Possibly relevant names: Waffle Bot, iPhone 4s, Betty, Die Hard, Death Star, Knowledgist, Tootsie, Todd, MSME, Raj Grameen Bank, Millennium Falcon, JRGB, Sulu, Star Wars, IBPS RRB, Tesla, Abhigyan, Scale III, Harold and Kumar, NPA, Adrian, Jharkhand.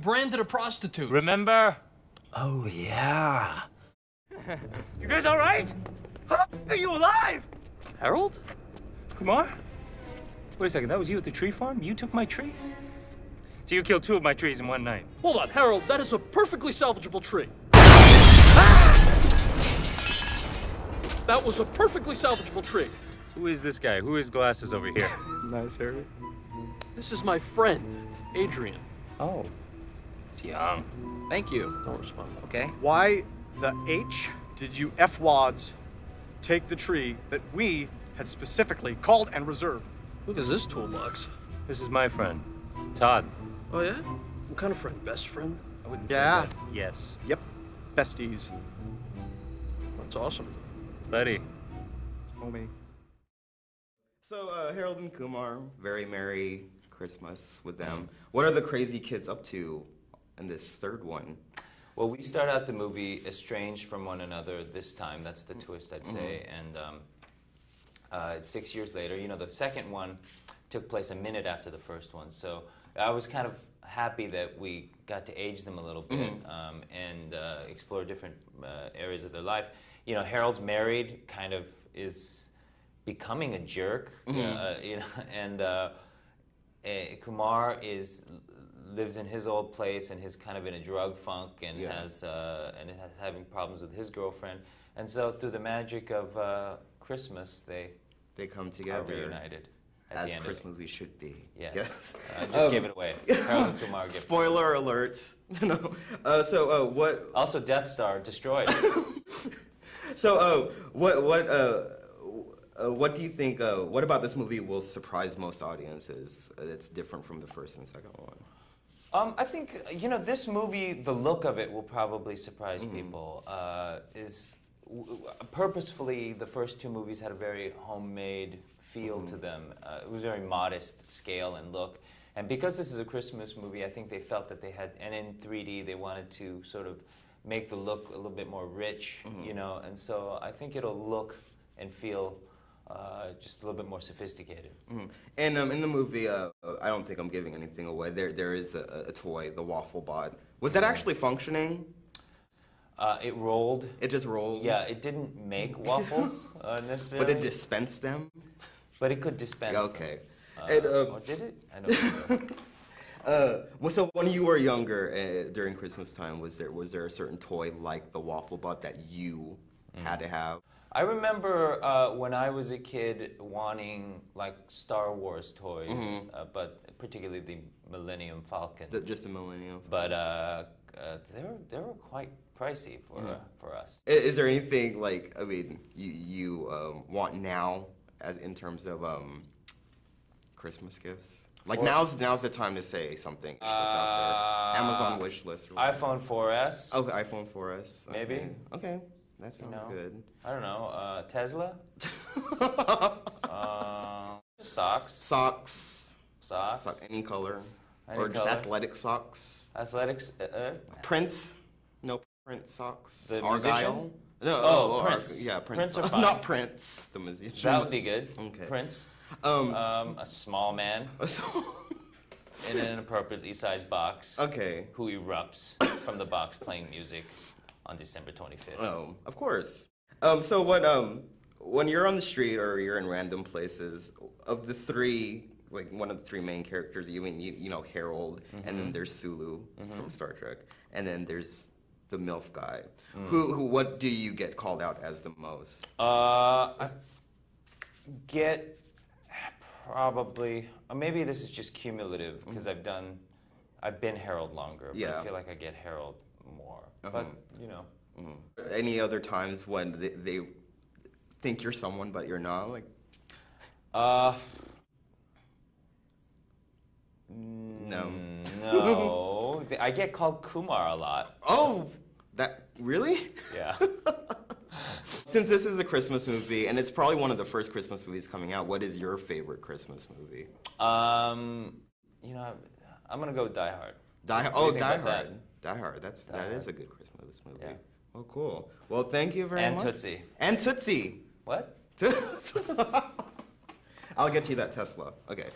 branded a prostitute. Remember? Oh, yeah. You guys all right? How the f*** are you alive? Harold? Kumar? Wait a second, that was you at the tree farm? You took my tree? So you killed two of my trees in one night. Hold on, Harold, that is a perfectly salvageable tree. Ah! That was a perfectly salvageable tree. Who is this guy? Who is glasses over here? Nice, Harold. This is my friend, Adrian. Oh. He's young. Thank you. Don't respond. Okay. Why the H did you F-wads take the tree that we had specifically called and reserved? Look at this toolbox. This is my friend, Todd. Oh, yeah? What kind of friend? Best friend? I wouldn't say best. Yes. Yep. Besties. That's awesome. Betty. Homie. So, Harold and Kumar, very merry Christmas with them. What are the crazy kids up to in this third one? Well, we start out the movie estranged from one another this time. That's the twist, I'd say. And it's 6 years later. You know, the second one took place a minute after the first one. So I was kind of happy that we got to age them a little bit and explore different areas of their life. You know, Harold's married, kind of is becoming a jerk, you know, and Kumar lives in his old place and he's kind of in a drug funk and has having problems with his girlfriend, and so through the magic of Christmas they come together, are reunited as Christmas movies should be. Yes. I just gave it away. Harold and Kumar. Spoiler alert. No. So what? Also, Death Star destroyed. So what do you think, what about this movie will surprise most audiences that's different from the first and second one? I think, you know, this movie, the look of it will probably surprise people. Purposefully, the first two movies had a very homemade feel to them. It was very modest scale and look. And because this is a Christmas movie, I think they felt that they had, and in 3D, they wanted to sort of make the look a little bit more rich, you know, and so I think it'll look and feel just a little bit more sophisticated. And in the movie, I don't think I'm giving anything away. There is a toy, the Waffle Bot. Was that actually functioning? It rolled. It just rolled. Yeah, it didn't make waffles necessarily. But it dispensed them. But it could dispense. Okay. Them. And, or did it? I don't think so. Well, so when you were younger, during Christmas time, was there a certain toy like the Waffle Bot that you had to have? I remember when I was a kid wanting like Star Wars toys, but particularly the Millennium Falcon. Just the Millennium. But they were quite pricey for us. Is there anything like, I mean, you want now as in terms of Christmas gifts? Like, or now's the time to say something that's out there. Amazon wish list. Or iPhone 4s. Okay, iPhone 4s. Okay. Maybe. Okay. That sounds good. I don't know. Tesla? Socks. Socks. Socks. Sock, any color. Any color. Just athletic socks. Athletics. Prince. No, print socks. The Argyle. No, Prince. Yeah, Prince. Prince not Prince, the musician. That would be good. Okay. Prince. A small man. In an inappropriately sized box. Okay. Who erupts from the box playing music. On December 25th. Oh, of course. So when you're on the street or you're in random places, of the three, like one of the three main characters, you know, Harold, and then there's Sulu from Star Trek, and then there's the MILF guy. Who? What do you get called out as the most? I get probably, or maybe this is just cumulative because I've been Harold longer, but I feel like I get Harold more. But, you know. Any other times when they think you're someone but you're not? Like, no. No. I get called Kumar a lot. Oh, that really? Yeah. Since this is a Christmas movie, and it's probably one of the first Christmas movies coming out, what is your favorite Christmas movie? You know, I'm going to go with Die Hard. Die Hard. Die Hard. That is a good Christmas movie. Yeah. Oh, cool. Well, thank you very much. And Tootsie. And Tootsie. What? I'll get you that Tesla. Okay.